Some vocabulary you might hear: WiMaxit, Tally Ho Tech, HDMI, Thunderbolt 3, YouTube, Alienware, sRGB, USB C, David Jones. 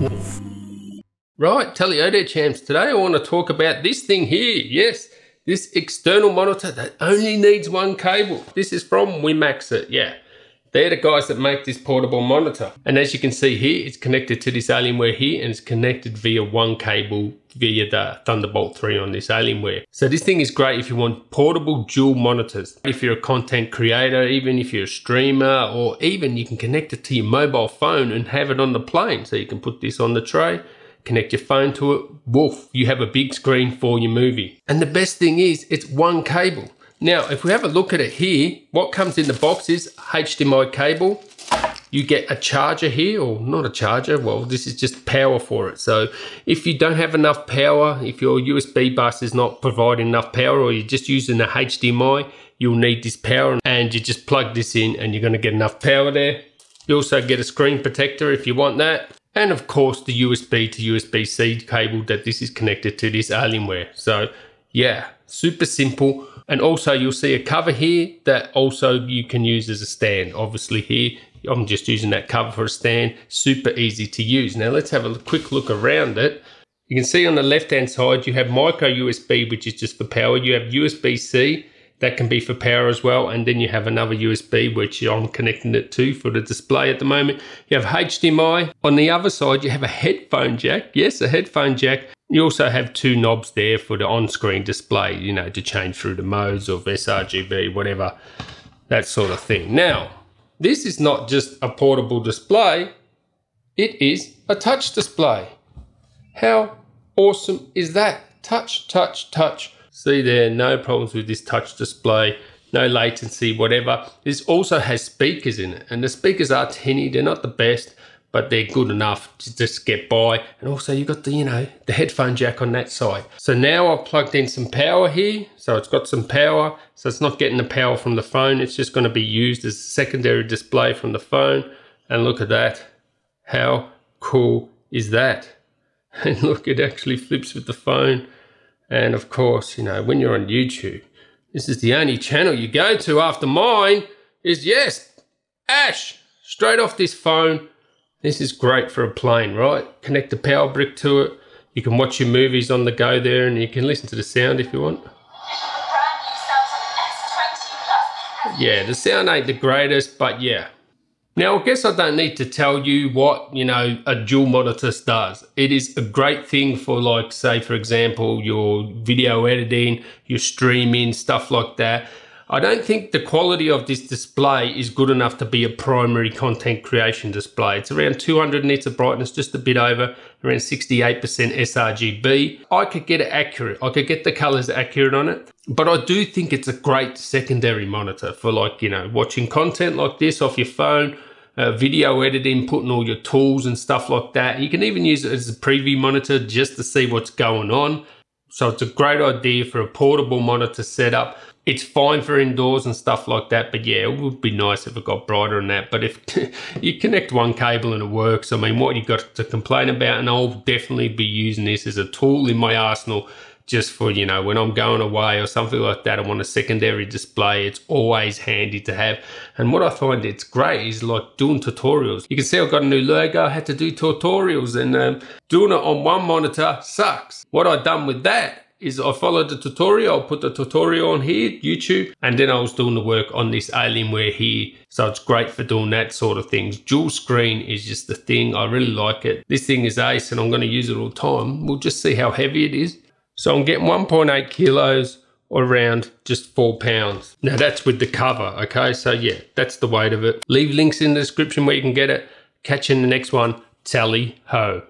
Wolf. Right, Tally-O there, champs. Today I want to talk about this thing here. Yes, this external monitor that only needs one cable. This is from WiMaxit, yeah. They're the guys that make this portable monitor. And as you can see here, it's connected to this Alienware here and it's connected via one cable via the Thunderbolt 3 on this Alienware. So this thing is great if you want portable dual monitors. If you're a content creator, even if you're a streamer, or even you can connect it to your mobile phone and have it on the plane. So you can put this on the tray, connect your phone to it, woof, you have a big screen for your movie. And the best thing is it's one cable. Now, if we have a look at it here, what comes in the box is HDMI cable. You get a charger here, or not a charger, well, this is just power for it. So if you don't have enough power, if your USB bus is not providing enough power, or you're just using a HDMI, you'll need this power, and you just plug this in and you're gonna get enough power there. You also get a screen protector if you want that. And of course, the USB to USB-C cable that this is connected to this Alienware. So yeah, super simple. And also you'll see a cover here that also you can use as a stand. Obviously here, I'm just using that cover for a stand, super easy to use. Now let's have a quick look around it. You can see on the left-hand side, you have micro USB, which is just for power. You have USB-C, that can be for power as well. And then you have another USB, which I'm connecting it to for the display at the moment. You have HDMI. On the other side, you have a headphone jack. Yes, a headphone jack. You also have two knobs there for the on-screen display, you know, to change through the modes of sRGB, whatever, that sort of thing. Now, this is not just a portable display, it is a touch display. How awesome is that? Touch, touch, touch. See there, no problems with this touch display, no latency, whatever. This also has speakers in it, and the speakers are tinny, they're not the best, but they're good enough to just get by. And also you've got the, you know, the headphone jack on that side. So now I've plugged in some power here. So it's got some power. So it's not getting the power from the phone. It's just gonna be used as a secondary display from the phone. And look at that. How cool is that? And look, it actually flips with the phone. And of course, you know, when you're on YouTube, this is the only channel you go to after mine is, yes, Ash, straight off this phone. This is great for a plane, right? Connect the power brick to it. You can watch your movies on the go there and you can listen to the sound if you want. Yeah, the sound ain't the greatest, but yeah. Now, I guess I don't need to tell you what, you know, a dual monitor does. It is a great thing for, like, say, for example, your video editing, your streaming, stuff like that. I don't think the quality of this display is good enough to be a primary content creation display. It's around 200 nits of brightness, just a bit over, around 68% sRGB. I could get it accurate. I could get the colors accurate on it, but I do think it's a great secondary monitor for, like, you know, watching content like this off your phone, video editing, putting all your tools and stuff like that. You can even use it as a preview monitor just to see what's going on. So it's a great idea for a portable monitor setup. It's fine for indoors and stuff like that, but yeah, it would be nice if it got brighter and that, but if you connect one cable and it works, I mean, what you got to complain about? And I'll definitely be using this as a tool in my arsenal just for, you know, when I'm going away or something like that, I want a secondary display. It's always handy to have. And what I find it's great is, like, doing tutorials. You can see I've got a new logo, I had to do tutorials, and doing it on one monitor sucks. What I've done with that is I followed the tutorial, I'll put the tutorial on here, YouTube, and then I was doing the work on this Alienware here. So it's great for doing that sort of things. Dual screen is just the thing, I really like it. This thing is ace and I'm gonna use it all the time. We'll just see how heavy it is. So I'm getting 1.8 kilos, or around just 4 pounds. Now that's with the cover, okay? So yeah, that's the weight of it. Leave links in the description where you can get it. Catch you in the next one, Tally-Ho.